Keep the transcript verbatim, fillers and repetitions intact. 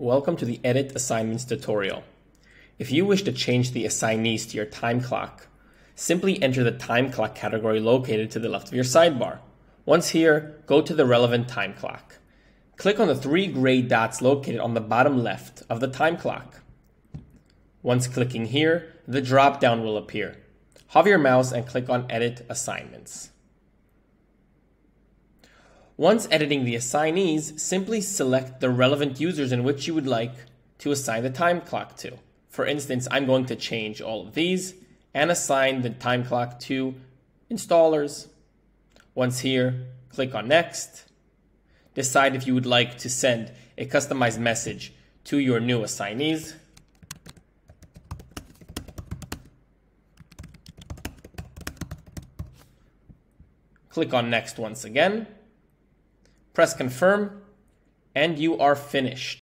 Welcome to the Edit Assignments tutorial. If you wish to change the assignees to your time clock, simply enter the time clock category located to the left of your sidebar. Once here, go to the relevant time clock. Click on the three gray dots located on the bottom left of the time clock. Once clicking here, the drop-down will appear. Hover your mouse and click on Edit Assignments. Once editing the assignees, simply select the relevant users in which you would like to assign the time clock to. For instance, I'm going to change all of these and assign the time clock to installers. Once here, click on Next. Decide if you would like to send a customized message to your new assignees. Click on Next once again. Press confirm and you are finished.